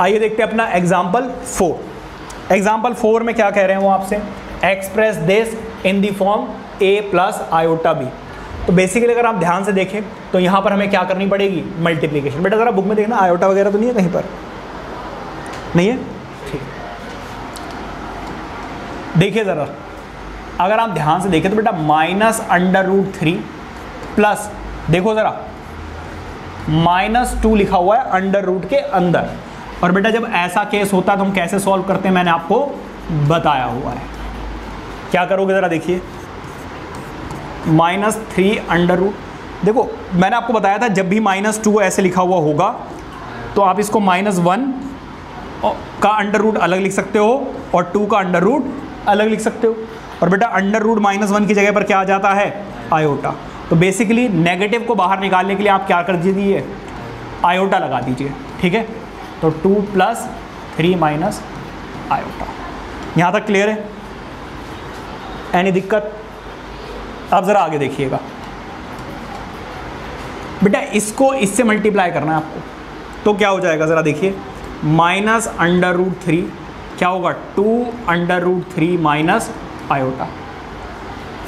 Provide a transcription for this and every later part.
आइए देखते हैं अपना एग्जाम्पल 4। एग्जाम्पल 4 में क्या कह रहे हैं वो आपसे, express this in the form a plus iota B. तो बेसिकली अगर आप ध्यान से देखें तो यहाँ पर हमें क्या करनी पड़ेगी, मल्टीप्लीकेशन। बेटा ज़रा बुक में देखना, आयोटा वगैरह तो नहीं है कहीं पर, नहीं है, ठीक। देखिए ज़रा, अगर आप ध्यान से देखें तो बेटा माइनस अंडर रूट 3 प्लस, देखो ज़रा -2 लिखा हुआ है अंडर रूट के अंदर। और बेटा जब ऐसा केस होता है तो हम कैसे सॉल्व करते हैं, मैंने आपको बताया हुआ है। क्या करोगे ज़रा देखिए, -3 अंडर रूट, देखो मैंने आपको बताया था जब भी -2 ऐसे लिखा हुआ होगा तो आप इसको -1 का अंडर रूट अलग लिख सकते हो और 2 का अंडर रूट अलग लिख सकते हो। और बेटा अंडर रूट -1 की जगह पर क्या आ जाता है, आयोटा। तो बेसिकली नेगेटिव को बाहर निकालने के लिए आप क्या कर दीजिए, आयोटा लगा दीजिए, ठीक है। तो 2 + 3 - आयोटा। यहाँ तक क्लियर है, एनी दिक्कत? आप ज़रा आगे देखिएगा बेटा, इसको इससे मल्टीप्लाई करना है आपको। तो क्या हो जाएगा ज़रा देखिए, -√3 क्या होगा, 2 √3 - आयोटा।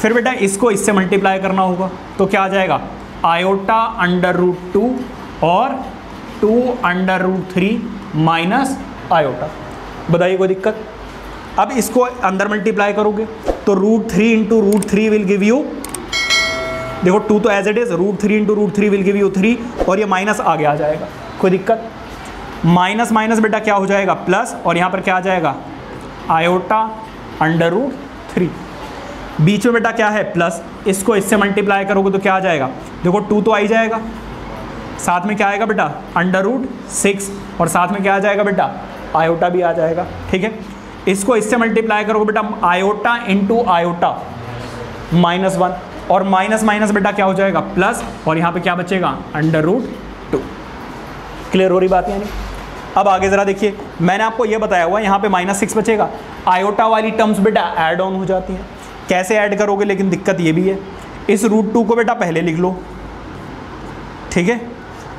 फिर बेटा इसको इससे मल्टीप्लाई करना होगा तो क्या आ जाएगा, आयोटा √2 और 2 √3 - आयोटा। बताइए कोई दिक्कत? अब इसको अंदर मल्टीप्लाई करोगे तो √3 × √3 विल गिव यू, देखो 2 तो as it is, √3 × √3 will give you 3 और ये माइनस आगे आ जाएगा, कोई दिक्कत? माइनस माइनस बेटा क्या हो जाएगा, प्लस, और यहाँ पर क्या आ जाएगा, आयोटा √3। बीच में बेटा क्या है, प्लस, इसको इससे मल्टीप्लाई करोगे तो क्या आ जाएगा, देखो 2 तो आ ही जाएगा, साथ में क्या आएगा बेटा √6 और साथ में क्या आ जाएगा बेटा, आयोटा भी आ जाएगा, ठीक है। इसको इससे मल्टीप्लाई करोगे बेटा, आयोटा × आयोटा -1 और माइनस माइनस बेटा क्या हो जाएगा, प्लस, और यहाँ पे क्या बचेगा, अंडर रूट 2। क्लियर हो रही बात यानी? अब आगे ज़रा देखिए, मैंने आपको ये बताया हुआ है यहाँ पे -6 बचेगा, आयोटा वाली टर्म्स बेटा ऐड ऑन हो जाती हैं। कैसे ऐड करोगे, लेकिन दिक्कत ये भी है, इस √2 को बेटा पहले लिख लो, ठीक है।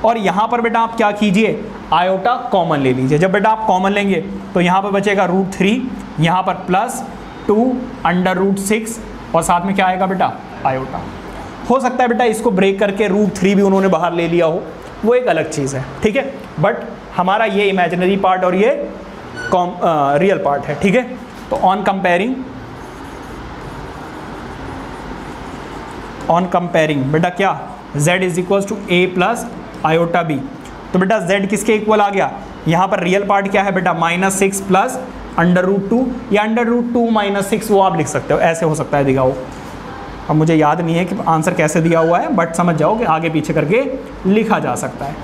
और यहाँ पर बेटा आप क्या कीजिए, आयोटा कॉमन ले लीजिए। जब बेटा आप कॉमन लेंगे तो यहाँ पर बचेगा √3, यहाँ पर प्लस 2 √6 और साथ में क्या आएगा बेटा, आयोटा। हो सकता है बेटा इसको ब्रेक करके √3 भी उन्होंने बाहर ले लिया हो, वो एक अलग चीज़ है, ठीक है। बट हमारा ये इमेजिनरी पार्ट और ये रियल पार्ट है, ठीक है। तो ऑन कंपेयरिंग बेटा क्या, z = a + आयोटा b। तो बेटा z किसके इक्वल आ गया, यहाँ पर रियल पार्ट क्या है बेटा, -6 प्लस अंडर रूट 2 या अंडर रूट 2 - 6, वो आप लिख सकते हो, ऐसे हो सकता है दिया हो। अब मुझे याद नहीं है कि आंसर कैसे दिया हुआ है, बट समझ जाओ कि आगे पीछे करके लिखा जा सकता है।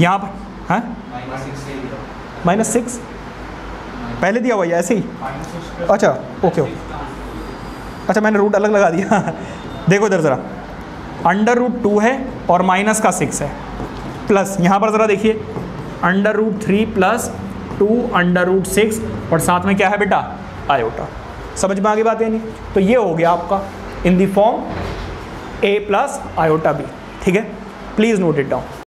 यहाँ पर हाँ -6 पहले दिया हुआ है ऐसे ही, अच्छा ओके, अच्छा मैंने रूट अलग लगा दिया। देखो इधर ज़रा, अंडर रूट 2 है और -6 है, प्लस, यहाँ पर ज़रा देखिए under root 3 plus 2 under root 6 और साथ में क्या है बेटा, आयोटा। समझ में आ गई बात है नहीं? तो ये हो गया आपका in the form a + iota b, ठीक है। Please note it down.